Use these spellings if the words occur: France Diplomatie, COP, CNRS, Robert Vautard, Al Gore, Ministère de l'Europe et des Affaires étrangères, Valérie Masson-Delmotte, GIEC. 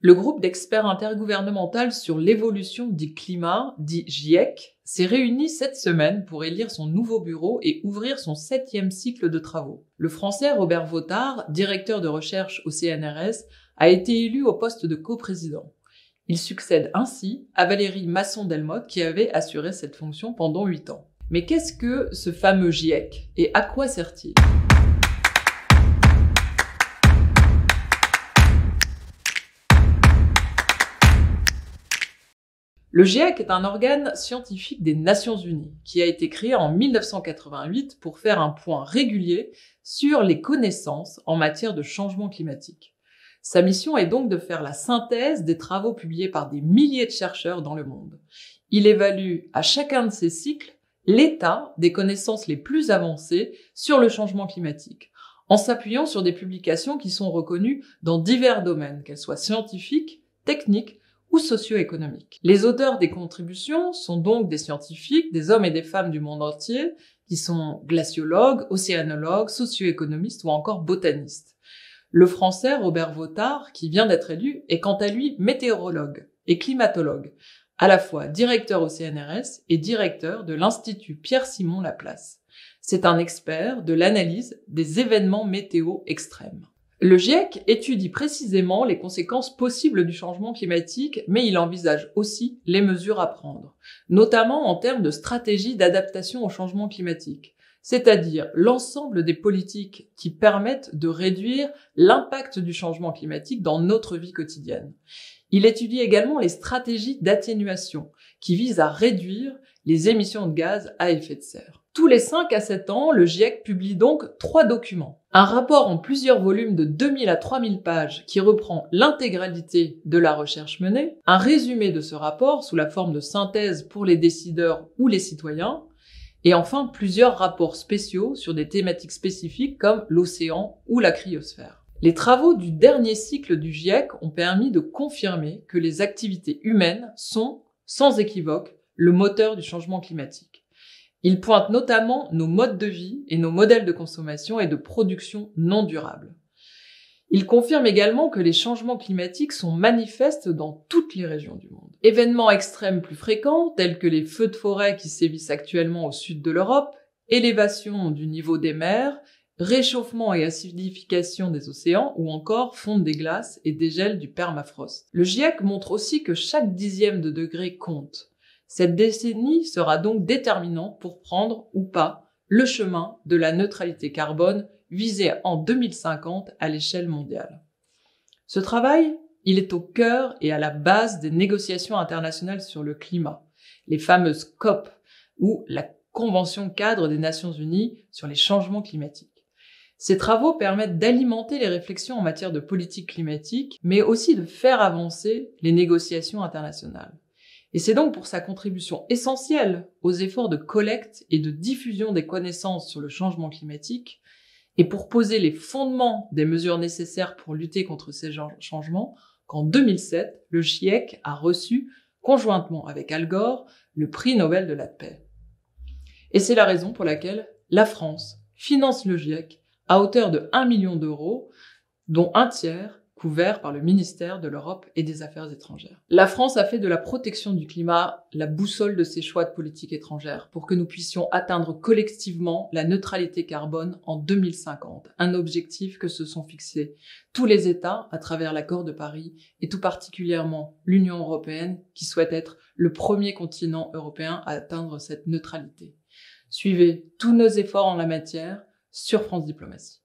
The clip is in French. Le groupe d'experts intergouvernemental sur l'évolution du climat, dit GIEC, s'est réuni cette semaine pour élire son nouveau bureau et ouvrir son 7e cycle de travaux. Le Français Robert Vautard, directeur de recherche au CNRS, a été élu au poste de coprésident. Il succède ainsi à Valérie Masson-Delmotte qui avait assuré cette fonction pendant 8 ans. Mais qu'est-ce que ce fameux GIEC et à quoi sert-il ? Le GIEC est un organe scientifique des Nations Unies qui a été créé en 1988 pour faire un point régulier sur les connaissances en matière de changement climatique. Sa mission est donc de faire la synthèse des travaux publiés par des milliers de chercheurs dans le monde. Il évalue à chacun de ces cycles l'état des connaissances les plus avancées sur le changement climatique, en s'appuyant sur des publications qui sont reconnues dans divers domaines, qu'elles soient scientifiques, techniques, ou socio-économique. Les auteurs des contributions sont donc des scientifiques, des hommes et des femmes du monde entier, qui sont glaciologues, océanologues, socio-économistes ou encore botanistes. Le Français Robert Vautard, qui vient d'être élu, est quant à lui météorologue et climatologue, à la fois directeur au CNRS et directeur de l'Institut Pierre-Simon Laplace. C'est un expert de l'analyse des événements météo extrêmes. Le GIEC étudie précisément les conséquences possibles du changement climatique, mais il envisage aussi les mesures à prendre, notamment en termes de stratégie d'adaptation au changement climatique, c'est-à-dire l'ensemble des politiques qui permettent de réduire l'impact du changement climatique dans notre vie quotidienne. Il étudie également les stratégies d'atténuation, qui visent à réduire les émissions de gaz à effet de serre. Tous les 5 à 7 ans, le GIEC publie donc 3 documents. Un rapport en plusieurs volumes de 2000 à 3000 pages qui reprend l'intégralité de la recherche menée, un résumé de ce rapport sous la forme de synthèse pour les décideurs ou les citoyens, et enfin plusieurs rapports spéciaux sur des thématiques spécifiques comme l'océan ou la cryosphère. Les travaux du dernier cycle du GIEC ont permis de confirmer que les activités humaines sont, sans équivoque, le moteur du changement climatique. Il pointe notamment nos modes de vie et nos modèles de consommation et de production non durables. Il confirme également que les changements climatiques sont manifestes dans toutes les régions du monde. Événements extrêmes plus fréquents, tels que les feux de forêt qui sévissent actuellement au sud de l'Europe, élévation du niveau des mers, réchauffement et acidification des océans ou encore fonte des glaces et dégel du permafrost. Le GIEC montre aussi que chaque 10e de degré compte. Cette décennie sera donc déterminante pour prendre ou pas le chemin de la neutralité carbone visée en 2050 à l'échelle mondiale. Ce travail, il est au cœur et à la base des négociations internationales sur le climat, les fameuses COP ou la Convention cadre des Nations Unies sur les changements climatiques. Ces travaux permettent d'alimenter les réflexions en matière de politique climatique, mais aussi de faire avancer les négociations internationales. Et c'est donc pour sa contribution essentielle aux efforts de collecte et de diffusion des connaissances sur le changement climatique et pour poser les fondements des mesures nécessaires pour lutter contre ces changements qu'en 2007, le GIEC a reçu, conjointement avec Al Gore, le prix Nobel de la paix. Et c'est la raison pour laquelle la France finance le GIEC à hauteur de 1 million d'euros, dont un tiers couvert par le ministère de l'Europe et des Affaires étrangères. La France a fait de la protection du climat la boussole de ses choix de politique étrangère pour que nous puissions atteindre collectivement la neutralité carbone en 2050, un objectif que se sont fixés tous les États à travers l'accord de Paris et tout particulièrement l'Union européenne qui souhaite être le premier continent européen à atteindre cette neutralité. Suivez tous nos efforts en la matière sur France Diplomatie.